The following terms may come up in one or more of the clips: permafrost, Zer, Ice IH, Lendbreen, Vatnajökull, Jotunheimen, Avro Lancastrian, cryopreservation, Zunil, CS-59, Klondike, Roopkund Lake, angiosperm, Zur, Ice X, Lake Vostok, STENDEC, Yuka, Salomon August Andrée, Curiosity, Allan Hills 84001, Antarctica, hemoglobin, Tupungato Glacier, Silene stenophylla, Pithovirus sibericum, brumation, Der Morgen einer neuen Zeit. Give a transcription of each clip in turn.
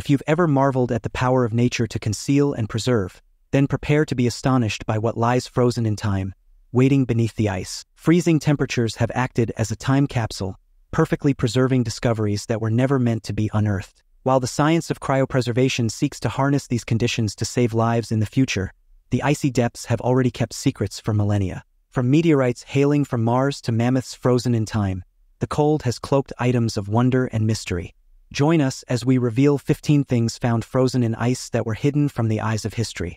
If you've ever marveled at the power of nature to conceal and preserve, then prepare to be astonished by what lies frozen in time, waiting beneath the ice. Freezing temperatures have acted as a time capsule, perfectly preserving discoveries that were never meant to be unearthed. While the science of cryopreservation seeks to harness these conditions to save lives in the future, the icy depths have already kept secrets for millennia. From meteorites hailing from Mars to mammoths frozen in time, the cold has cloaked items of wonder and mystery. Join us as we reveal 15 things found frozen in ice that were hidden from the eyes of history.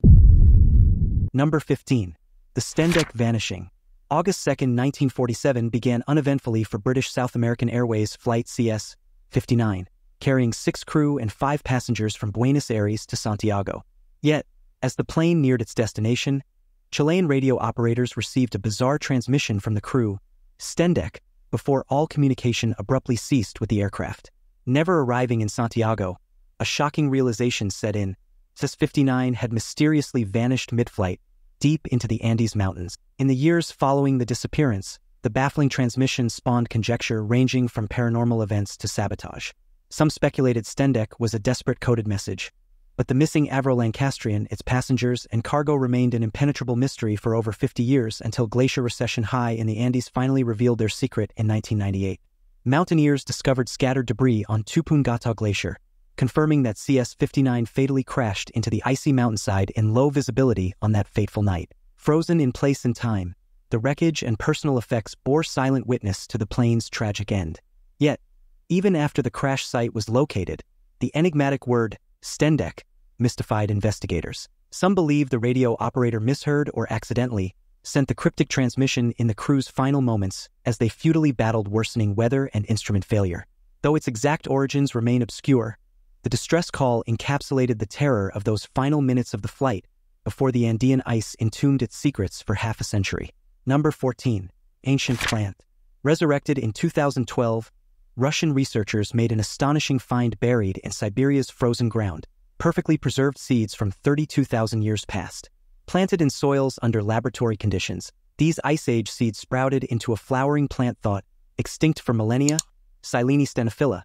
Number 15. The STENDEC vanishing. August 2, 1947 began uneventfully for British South American Airways flight CS-59, carrying 6 crew and 5 passengers from Buenos Aires to Santiago. Yet, as the plane neared its destination, Chilean radio operators received a bizarre transmission from the crew, STENDEC, before all communication abruptly ceased with the aircraft. Never arriving in Santiago, a shocking realization set in. CS-59 had mysteriously vanished mid-flight, deep into the Andes Mountains. In the years following the disappearance, the baffling transmission spawned conjecture ranging from paranormal events to sabotage. Some speculated STENDEC was a desperate coded message, but the missing Avro Lancastrian, its passengers, and cargo remained an impenetrable mystery for over 50 years until glacier recession high in the Andes finally revealed their secret in 1998. Mountaineers discovered scattered debris on Tupungato Glacier, confirming that CS-59 fatally crashed into the icy mountainside in low visibility on that fateful night. Frozen in place and time, the wreckage and personal effects bore silent witness to the plane's tragic end. Yet, even after the crash site was located, the enigmatic word, STENDEC, mystified investigators. Some believe the radio operator misheard or accidentally sent the cryptic transmission in the crew's final moments as they futilely battled worsening weather and instrument failure. Though its exact origins remain obscure, the distress call encapsulated the terror of those final minutes of the flight before the Andean ice entombed its secrets for half a century. Number 14. Ancient plant. Resurrected in 2012, Russian researchers made an astonishing find buried in Siberia's frozen ground, perfectly preserved seeds from 32,000 years past. Planted in soils under laboratory conditions, these Ice Age seeds sprouted into a flowering plant thought extinct for millennia, Silene stenophylla,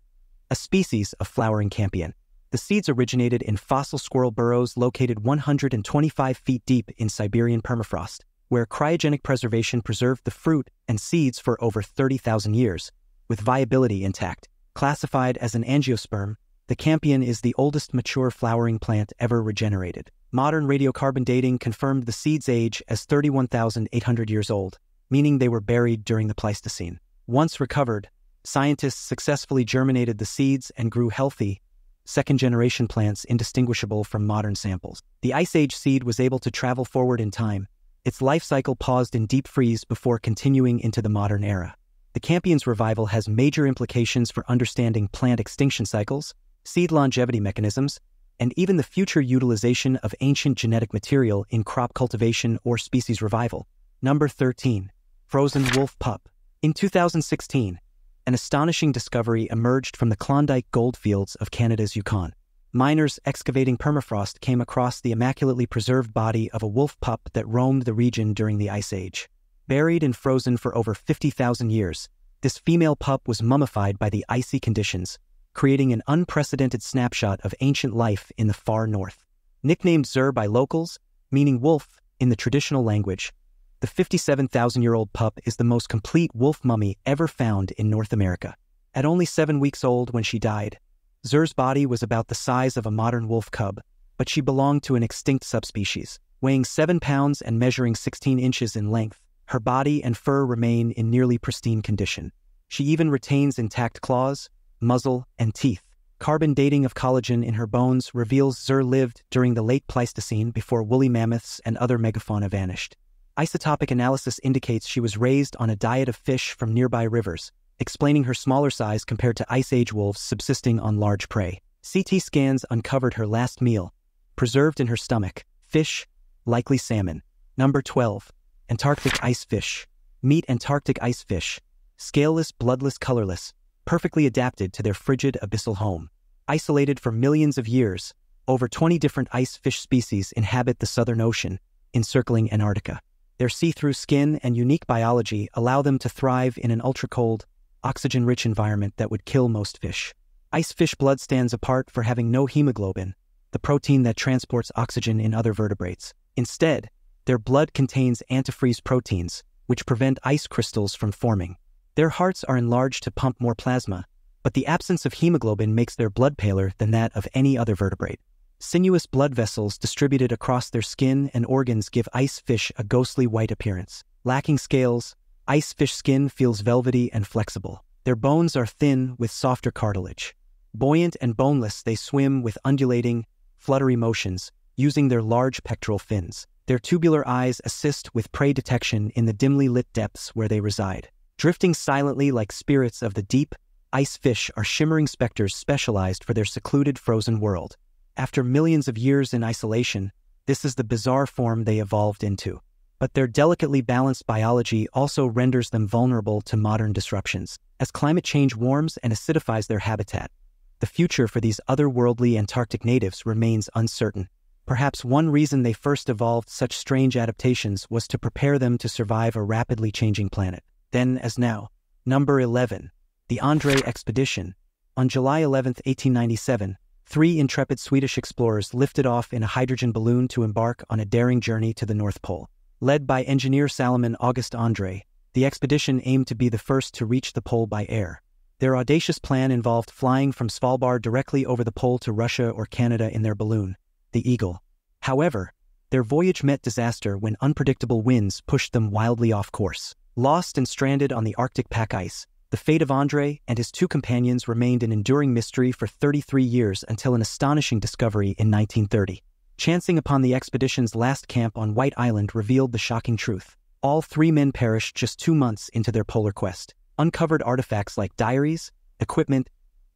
a species of flowering campion. The seeds originated in fossil squirrel burrows located 125 feet deep in Siberian permafrost, where cryogenic preservation preserved the fruit and seeds for over 30,000 years, with viability intact. Classified as an angiosperm, the campion is the oldest mature flowering plant ever regenerated. Modern radiocarbon dating confirmed the seed's age as 31,800 years old, meaning they were buried during the Pleistocene. Once recovered, scientists successfully germinated the seeds and grew healthy, second-generation plants indistinguishable from modern samples. The Ice Age seed was able to travel forward in time. Its life cycle paused in deep freeze before continuing into the modern era. The campion's revival has major implications for understanding plant extinction cycles, seed longevity mechanisms, and even the future utilization of ancient genetic material in crop cultivation or species revival. Number 13. Frozen wolf pup. In 2016, an astonishing discovery emerged from the Klondike goldfields of Canada's Yukon. Miners excavating permafrost came across the immaculately preserved body of a wolf pup that roamed the region during the Ice Age. Buried and frozen for over 50,000 years, this female pup was mummified by the icy conditions, creating an unprecedented snapshot of ancient life in the far north. Nicknamed Zur by locals, meaning wolf in the traditional language, the 57,000-year-old pup is the most complete wolf mummy ever found in North America. At only 7 weeks old when she died, Zer's body was about the size of a modern wolf cub, but she belonged to an extinct subspecies. Weighing 7 pounds and measuring 16 inches in length, her body and fur remain in nearly pristine condition. She even retains intact claws, muzzle, and teeth. Carbon dating of collagen in her bones reveals Zer lived during the late Pleistocene before woolly mammoths and other megafauna vanished. Isotopic analysis indicates she was raised on a diet of fish from nearby rivers, explaining her smaller size compared to Ice Age wolves subsisting on large prey. CT scans uncovered her last meal, preserved in her stomach, fish, likely salmon. Number 12. Antarctic ice fish. Meet Antarctic ice fish, scaleless, bloodless, colorless, perfectly adapted to their frigid abyssal home. Isolated for millions of years, over 20 different ice fish species inhabit the Southern Ocean, encircling Antarctica. Their see-through skin and unique biology allow them to thrive in an ultra-cold, oxygen-rich environment that would kill most fish. Icefish blood stands apart for having no hemoglobin, the protein that transports oxygen in other vertebrates. Instead, their blood contains antifreeze proteins, which prevent ice crystals from forming. Their hearts are enlarged to pump more plasma, but the absence of hemoglobin makes their blood paler than that of any other vertebrate. Sinuous blood vessels distributed across their skin and organs give ice fish a ghostly white appearance. Lacking scales, ice fish skin feels velvety and flexible. Their bones are thin with softer cartilage. Buoyant and boneless, they swim with undulating, fluttery motions, using their large pectoral fins. Their tubular eyes assist with prey detection in the dimly lit depths where they reside. Drifting silently like spirits of the deep, ice fish are shimmering specters specialized for their secluded frozen world. After millions of years in isolation, this is the bizarre form they evolved into. But their delicately balanced biology also renders them vulnerable to modern disruptions. As climate change warms and acidifies their habitat, the future for these otherworldly Antarctic natives remains uncertain. Perhaps one reason they first evolved such strange adaptations was to prepare them to survive a rapidly changing planet. Then, as now. Number 11. The Andrée Expedition. On July 11, 1897, three intrepid Swedish explorers lifted off in a hydrogen balloon to embark on a daring journey to the North Pole. Led by engineer Salomon August Andrée, the expedition aimed to be the first to reach the pole by air. Their audacious plan involved flying from Svalbard directly over the pole to Russia or Canada in their balloon, the Eagle. However, their voyage met disaster when unpredictable winds pushed them wildly off course. Lost and stranded on the Arctic pack ice, the fate of Andrée and his two companions remained an enduring mystery for 33 years until an astonishing discovery in 1930. Chancing upon the expedition's last camp on White Island revealed the shocking truth. All three men perished just 2 months into their polar quest. Uncovered artifacts like diaries, equipment,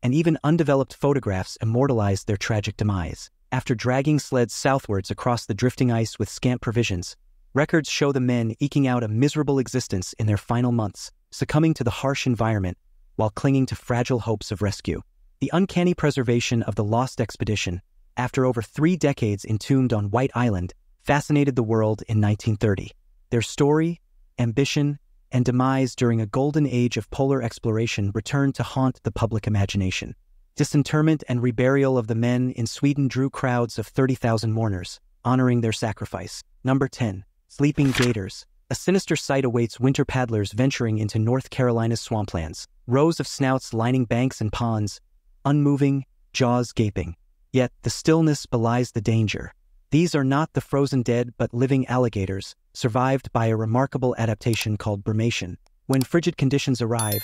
and even undeveloped photographs immortalized their tragic demise. After dragging sleds southwards across the drifting ice with scant provisions, records show the men eking out a miserable existence in their final months, succumbing to the harsh environment while clinging to fragile hopes of rescue. The uncanny preservation of the lost expedition, after over 3 decades entombed on White Island, fascinated the world in 1930. Their story, ambition, and demise during a golden age of polar exploration returned to haunt the public imagination. Disinterment and reburial of the men in Sweden drew crowds of 30,000 mourners, honoring their sacrifice. Number 10. Sleeping Gators. A sinister sight awaits winter paddlers venturing into North Carolina's swamplands. Rows of snouts lining banks and ponds, unmoving, jaws gaping. Yet, the stillness belies the danger. These are not the frozen dead but living alligators, survived by a remarkable adaptation called brumation. When frigid conditions arrive,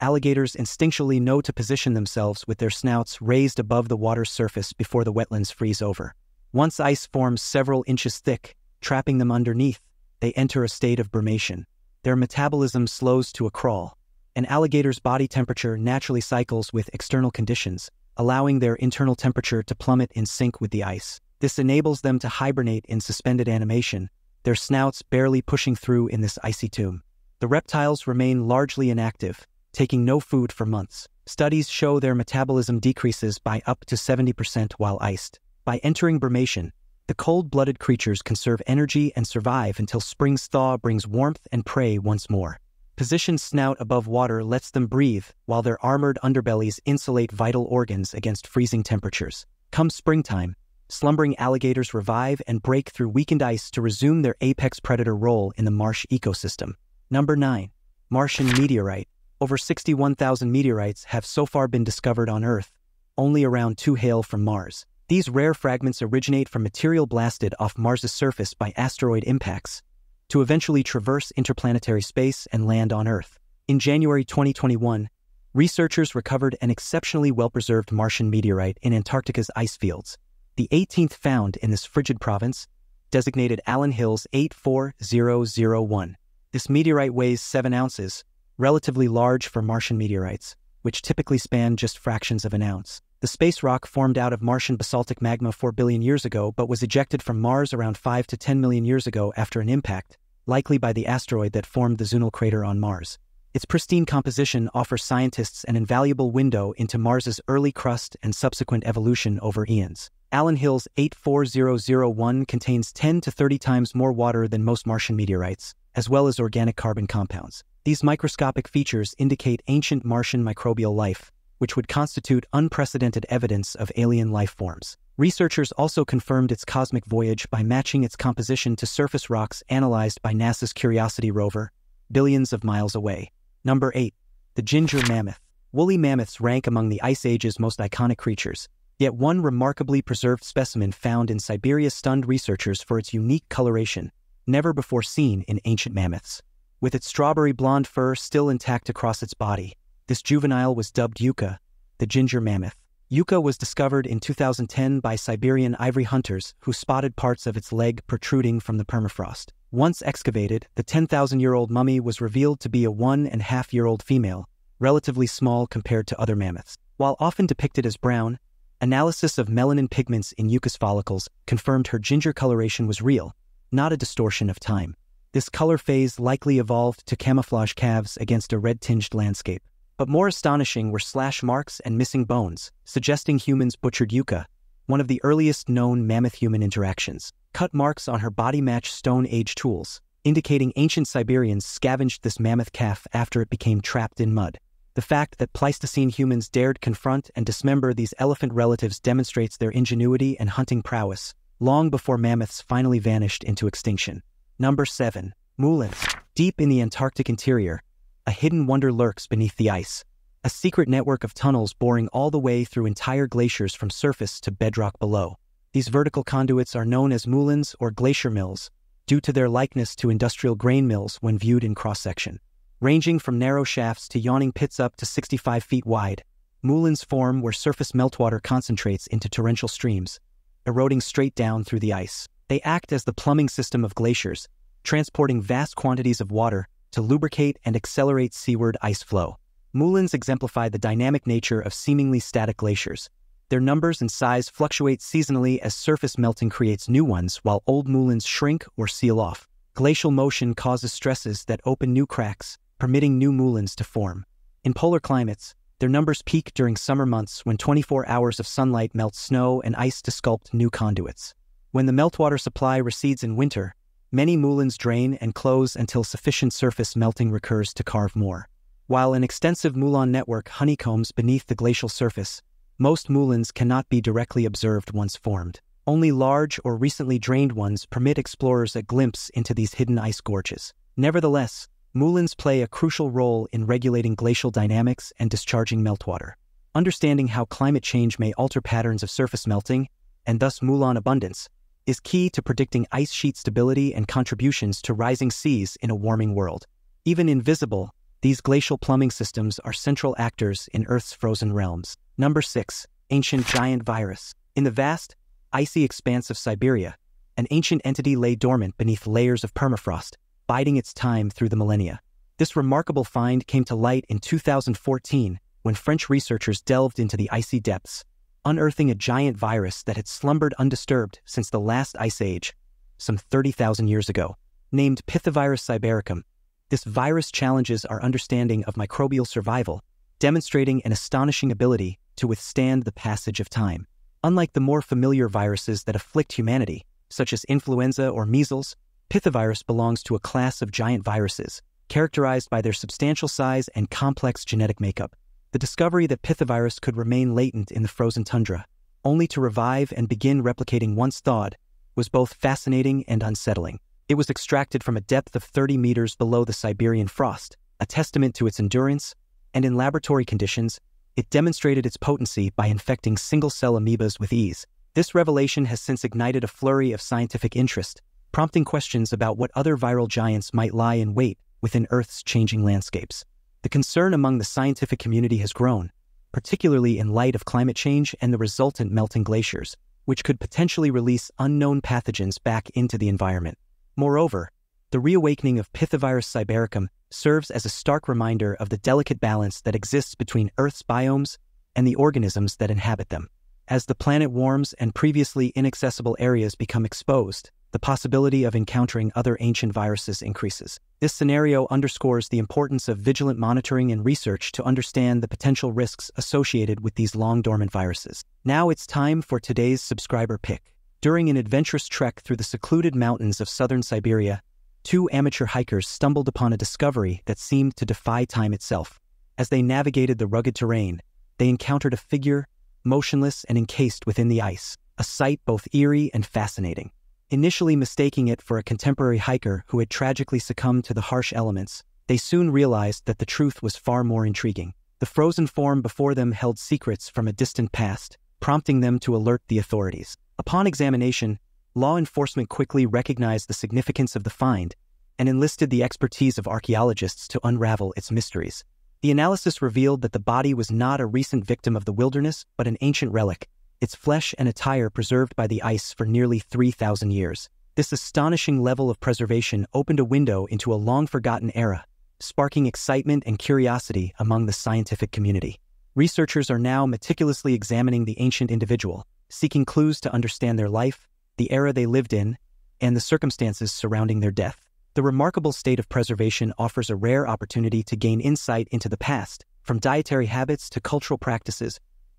alligators instinctually know to position themselves with their snouts raised above the water's surface before the wetlands freeze over. Once ice forms several inches thick, trapping them underneath, they enter a state of brumation. Their metabolism slows to a crawl. An alligator's body temperature naturally cycles with external conditions, allowing their internal temperature to plummet in sync with the ice. This enables them to hibernate in suspended animation, their snouts barely pushing through in this icy tomb. The reptiles remain largely inactive, taking no food for months. Studies show their metabolism decreases by up to 70% while iced. By entering brumation, the cold-blooded creatures conserve energy and survive until spring's thaw brings warmth and prey once more. Positioned snout above water lets them breathe, while their armored underbellies insulate vital organs against freezing temperatures. Come springtime, slumbering alligators revive and break through weakened ice to resume their apex predator role in the marsh ecosystem. Number 9. Martian Meteorite. Over 61,000 meteorites have so far been discovered on Earth, only around 2 hail from Mars. These rare fragments originate from material blasted off Mars's surface by asteroid impacts, to eventually traverse interplanetary space and land on Earth. In January 2021, researchers recovered an exceptionally well-preserved Martian meteorite in Antarctica's ice fields, the 18th found in this frigid province, designated Allan Hills 84001. This meteorite weighs 7 ounces, relatively large for Martian meteorites, which typically span just fractions of an ounce. The space rock formed out of Martian basaltic magma 4 billion years ago but was ejected from Mars around 5 to 10 million years ago after an impact, likely by the asteroid that formed the Zunil crater on Mars. Its pristine composition offers scientists an invaluable window into Mars's early crust and subsequent evolution over eons. Allan Hills 84001 contains 10 to 30 times more water than most Martian meteorites, as well as organic carbon compounds. These microscopic features indicate ancient Martian microbial life, which would constitute unprecedented evidence of alien life forms. Researchers also confirmed its cosmic voyage by matching its composition to surface rocks analyzed by NASA's Curiosity rover, billions of miles away. Number 8. The ginger mammoth. Woolly mammoths rank among the Ice Age's most iconic creatures, yet one remarkably preserved specimen found in Siberia stunned researchers for its unique coloration, never before seen in ancient mammoths. With its strawberry blonde fur still intact across its body, this juvenile was dubbed Yuka, the ginger mammoth. Yuka was discovered in 2010 by Siberian ivory hunters who spotted parts of its leg protruding from the permafrost. Once excavated, the 10,000-year-old mummy was revealed to be a 1.5-year-old female, relatively small compared to other mammoths. While often depicted as brown, analysis of melanin pigments in Yuka's follicles confirmed her ginger coloration was real, not a distortion of time. This color phase likely evolved to camouflage calves against a red-tinged landscape. But more astonishing were slash marks and missing bones, suggesting humans butchered Yuka, one of the earliest known mammoth-human interactions. Cut marks on her body match Stone Age tools, indicating ancient Siberians scavenged this mammoth calf after it became trapped in mud. The fact that Pleistocene humans dared confront and dismember these elephant relatives demonstrates their ingenuity and hunting prowess, long before mammoths finally vanished into extinction. Number 7. Moulins. Deep in the Antarctic interior, a hidden wonder lurks beneath the ice, a secret network of tunnels boring all the way through entire glaciers from surface to bedrock below. These vertical conduits are known as moulins or glacier mills, due to their likeness to industrial grain mills when viewed in cross-section. Ranging from narrow shafts to yawning pits up to 65 feet wide, moulins form where surface meltwater concentrates into torrential streams, eroding straight down through the ice. They act as the plumbing system of glaciers, transporting vast quantities of water to lubricate and accelerate seaward ice flow. Moulins exemplify the dynamic nature of seemingly static glaciers. Their numbers and size fluctuate seasonally as surface melting creates new ones while old moulins shrink or seal off. Glacial motion causes stresses that open new cracks, permitting new moulins to form. In polar climates, their numbers peak during summer months when 24 hours of sunlight melts snow and ice to sculpt new conduits. When the meltwater supply recedes in winter, many moulins drain and close until sufficient surface melting recurs to carve more. While an extensive moulin network honeycombs beneath the glacial surface, most moulins cannot be directly observed once formed. Only large or recently drained ones permit explorers a glimpse into these hidden ice gorges. Nevertheless, moulins play a crucial role in regulating glacial dynamics and discharging meltwater. Understanding how climate change may alter patterns of surface melting, and thus moulin abundance, is key to predicting ice sheet stability and contributions to rising seas in a warming world. Even invisible, these glacial plumbing systems are central actors in Earth's frozen realms. Number 6. Ancient giant virus. In the vast, icy expanse of Siberia, an ancient entity lay dormant beneath layers of permafrost, biding its time through the millennia. This remarkable find came to light in 2014 when French researchers delved into the icy depths, unearthing a giant virus that had slumbered undisturbed since the last ice age, some 30,000 years ago. Named Pithovirus sibericum, this virus challenges our understanding of microbial survival, demonstrating an astonishing ability to withstand the passage of time. Unlike the more familiar viruses that afflict humanity, such as influenza or measles, Pithovirus belongs to a class of giant viruses, characterized by their substantial size and complex genetic makeup. The discovery that Pithovirus could remain latent in the frozen tundra, only to revive and begin replicating once thawed, was both fascinating and unsettling. It was extracted from a depth of 30 meters below the Siberian frost, a testament to its endurance, and in laboratory conditions, it demonstrated its potency by infecting single-cell amoebas with ease. This revelation has since ignited a flurry of scientific interest, prompting questions about what other viral giants might lie in wait within Earth's changing landscapes. The concern among the scientific community has grown, particularly in light of climate change and the resultant melting glaciers, which could potentially release unknown pathogens back into the environment. Moreover, the reawakening of Pithovirus sibericum serves as a stark reminder of the delicate balance that exists between Earth's biomes and the organisms that inhabit them. As the planet warms and previously inaccessible areas become exposed, the possibility of encountering other ancient viruses increases. This scenario underscores the importance of vigilant monitoring and research to understand the potential risks associated with these long-dormant viruses. Now it's time for today's subscriber pick. During an adventurous trek through the secluded mountains of southern Siberia, two amateur hikers stumbled upon a discovery that seemed to defy time itself. As they navigated the rugged terrain, they encountered a figure, motionless and encased within the ice, a sight both eerie and fascinating. Initially mistaking it for a contemporary hiker who had tragically succumbed to the harsh elements, they soon realized that the truth was far more intriguing. The frozen form before them held secrets from a distant past, prompting them to alert the authorities. Upon examination, law enforcement quickly recognized the significance of the find and enlisted the expertise of archaeologists to unravel its mysteries. The analysis revealed that the body was not a recent victim of the wilderness, but an ancient relic, its flesh and attire preserved by the ice for nearly 3,000 years. This astonishing level of preservation opened a window into a long-forgotten era, sparking excitement and curiosity among the scientific community. Researchers are now meticulously examining the ancient individual, seeking clues to understand their life, the era they lived in, and the circumstances surrounding their death. The remarkable state of preservation offers a rare opportunity to gain insight into the past, from dietary habits to cultural practices,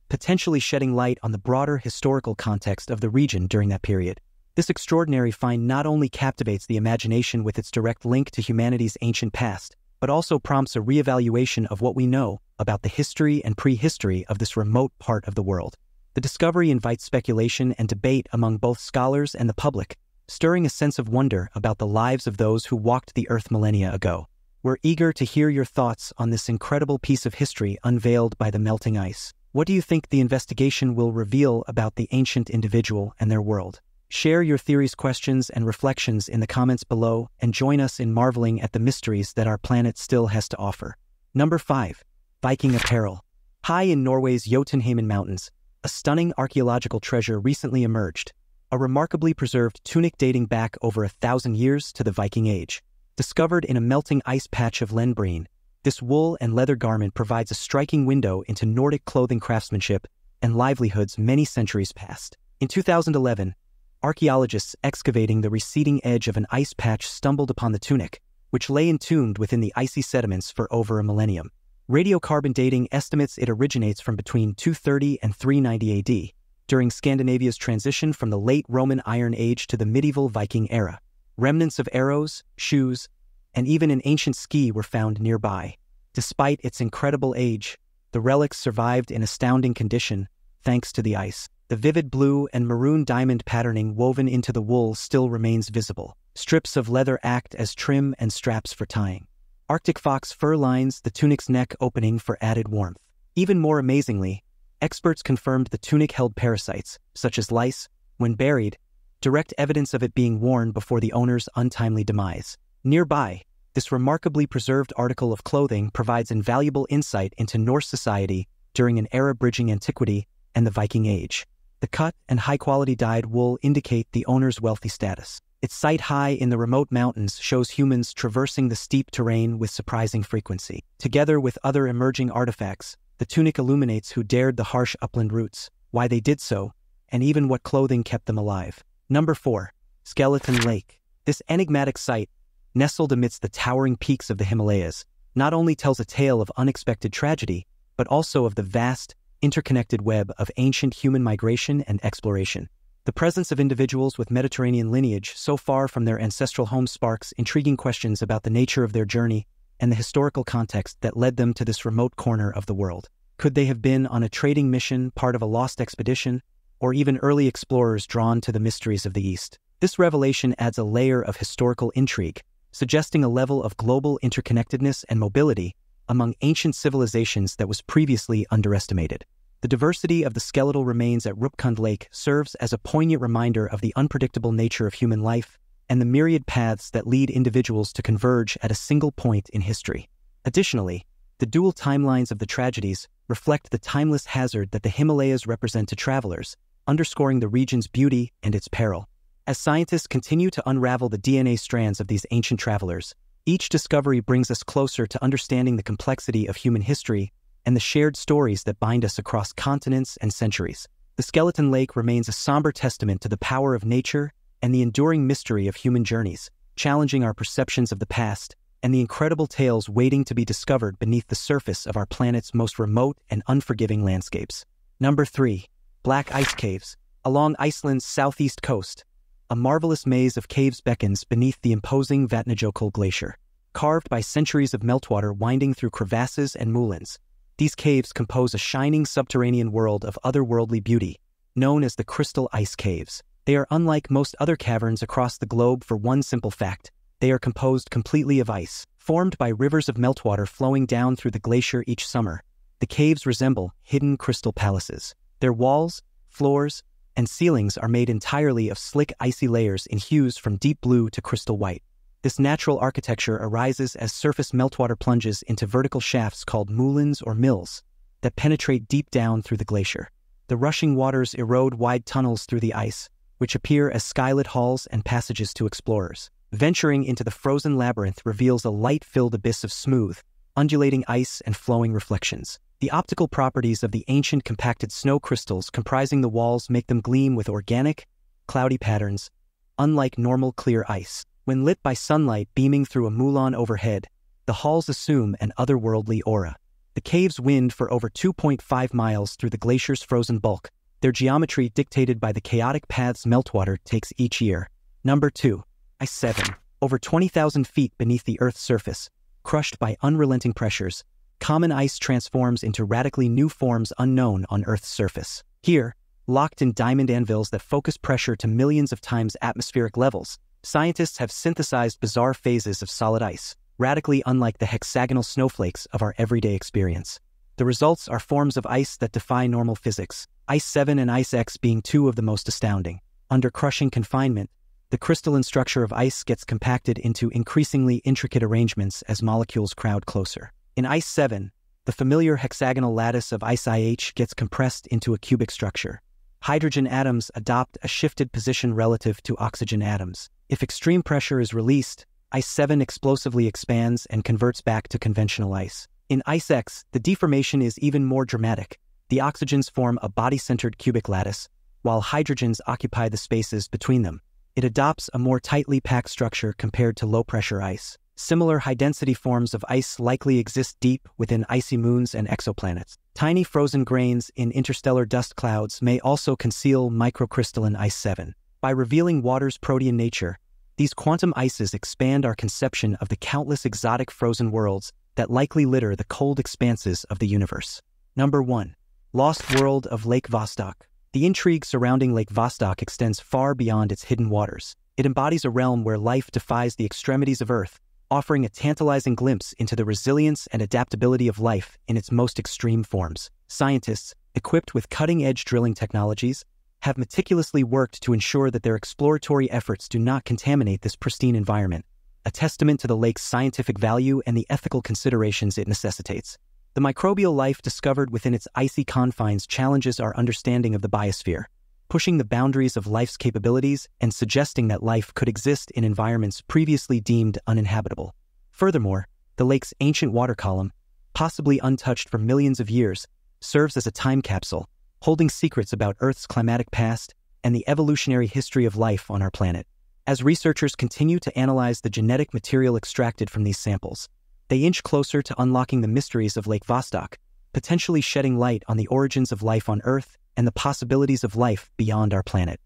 potentially shedding light on the broader historical context of the region during that period. This extraordinary find not only captivates the imagination with its direct link to humanity's ancient past, but also prompts a reevaluation of what we know about the history and prehistory of this remote part of the world. The discovery invites speculation and debate among both scholars and the public, stirring a sense of wonder about the lives of those who walked the earth millennia ago. We're eager to hear your thoughts on this incredible piece of history unveiled by the melting ice. What do you think the investigation will reveal about the ancient individual and their world? Share your theories, questions, and reflections in the comments below, and join us in marveling at the mysteries that our planet still has to offer. Number 5. Viking apparel. High in Norway's Jotunheimen Mountains, a stunning archaeological treasure recently emerged, a remarkably preserved tunic dating back over 1,000 years to the Viking Age. Discovered in a melting ice patch of Lendbreen, this wool and leather garment provides a striking window into Nordic clothing craftsmanship and livelihoods many centuries past. In 2011, archaeologists excavating the receding edge of an ice patch stumbled upon the tunic, which lay entombed within the icy sediments for over a millennium. Radiocarbon dating estimates it originates from between 230 and 390 AD, during Scandinavia's transition from the late Roman Iron Age to the medieval Viking era. Remnants of arrows, shoes, and even an ancient ski were found nearby. Despite its incredible age, the relics survived in astounding condition, thanks to the ice. The vivid blue and maroon diamond patterning woven into the wool still remains visible. Strips of leather act as trim and straps for tying. Arctic fox fur lines the tunic's neck opening for added warmth. Even more amazingly, experts confirmed the tunic held parasites, such as lice, when buried, direct evidence of it being worn before the owner's untimely demise. Nearby, this remarkably preserved article of clothing provides invaluable insight into Norse society during an era bridging antiquity and the Viking Age. The cut and high-quality dyed wool indicate the owner's wealthy status. Its site high in the remote mountains shows humans traversing the steep terrain with surprising frequency. Together with other emerging artifacts, the tunic illuminates who dared the harsh upland routes, why they did so, and even what clothing kept them alive. Number 4. Skeleton Lake. This enigmatic site, nestled amidst the towering peaks of the Himalayas, not only tells a tale of unexpected tragedy, but also of the vast, interconnected web of ancient human migration and exploration. The presence of individuals with Mediterranean lineage so far from their ancestral home sparks intriguing questions about the nature of their journey and the historical context that led them to this remote corner of the world. Could they have been on a trading mission, part of a lost expedition, or even early explorers drawn to the mysteries of the East? This revelation adds a layer of historical intrigue, suggesting a level of global interconnectedness and mobility among ancient civilizations that was previously underestimated. The diversity of the skeletal remains at Roopkund Lake serves as a poignant reminder of the unpredictable nature of human life and the myriad paths that lead individuals to converge at a single point in history. Additionally, the dual timelines of the tragedies reflect the timeless hazard that the Himalayas represent to travelers, underscoring the region's beauty and its peril. As scientists continue to unravel the DNA strands of these ancient travelers, each discovery brings us closer to understanding the complexity of human history and the shared stories that bind us across continents and centuries. The Skeleton Lake remains a somber testament to the power of nature and the enduring mystery of human journeys, challenging our perceptions of the past and the incredible tales waiting to be discovered beneath the surface of our planet's most remote and unforgiving landscapes. Number 3. Black Ice Caves. Along Iceland's southeast coast, a marvelous maze of caves beckons beneath the imposing Vatnajökull glacier. Carved by centuries of meltwater winding through crevasses and moulins, These caves compose a shining subterranean world of otherworldly beauty, known as the Crystal Ice Caves. They are unlike most other caverns across the globe for one simple fact. They are composed completely of ice, formed by rivers of meltwater flowing down through the glacier each summer. The caves resemble hidden crystal palaces. Their walls, floors, and ceilings are made entirely of slick icy layers in hues from deep blue to crystal white. This natural architecture arises as surface meltwater plunges into vertical shafts called moulins or mills that penetrate deep down through the glacier. The rushing waters erode wide tunnels through the ice, which appear as skylit halls and passages to explorers. Venturing into the frozen labyrinth reveals a light-filled abyss of smooth, undulating ice and flowing reflections. The optical properties of the ancient compacted snow crystals comprising the walls make them gleam with organic, cloudy patterns, unlike normal clear ice. When lit by sunlight beaming through a moulin overhead, the halls assume an otherworldly aura. The caves wind for over 2.5 miles through the glacier's frozen bulk, their geometry dictated by the chaotic paths meltwater takes each year. Number 2. Ice 7. Over 20,000 feet beneath the Earth's surface, crushed by unrelenting pressures, common ice transforms into radically new forms unknown on Earth's surface. Here, locked in diamond anvils that focus pressure to millions of times atmospheric levels, scientists have synthesized bizarre phases of solid ice, radically unlike the hexagonal snowflakes of our everyday experience. The results are forms of ice that defy normal physics, Ice 7 and Ice X being two of the most astounding. Under crushing confinement, the crystalline structure of ice gets compacted into increasingly intricate arrangements as molecules crowd closer. In Ice 7, the familiar hexagonal lattice of Ice IH gets compressed into a cubic structure. Hydrogen atoms adopt a shifted position relative to oxygen atoms. If extreme pressure is released, Ice 7 explosively expands and converts back to conventional ice. In Ice X, the deformation is even more dramatic. The oxygens form a body-centered cubic lattice, while hydrogens occupy the spaces between them. It adopts a more tightly packed structure compared to low-pressure ice. Similar high-density forms of ice likely exist deep within icy moons and exoplanets. Tiny frozen grains in interstellar dust clouds may also conceal microcrystalline Ice 7. By revealing water's protean nature, these quantum ices expand our conception of the countless exotic frozen worlds that likely litter the cold expanses of the universe. Number 1. Lost world of Lake Vostok. The intrigue surrounding Lake Vostok extends far beyond its hidden waters. It embodies a realm where life defies the extremities of Earth, offering a tantalizing glimpse into the resilience and adaptability of life in its most extreme forms. Scientists, equipped with cutting-edge drilling technologies, have meticulously worked to ensure that their exploratory efforts do not contaminate this pristine environment, a testament to the lake's scientific value and the ethical considerations it necessitates. The microbial life discovered within its icy confines challenges our understanding of the biosphere, pushing the boundaries of life's capabilities and suggesting that life could exist in environments previously deemed uninhabitable. Furthermore, the lake's ancient water column, possibly untouched for millions of years, serves as a time capsule, holding secrets about Earth's climatic past and the evolutionary history of life on our planet. As researchers continue to analyze the genetic material extracted from these samples, they inch closer to unlocking the mysteries of Lake Vostok, potentially shedding light on the origins of life on Earth and the possibilities of life beyond our planet.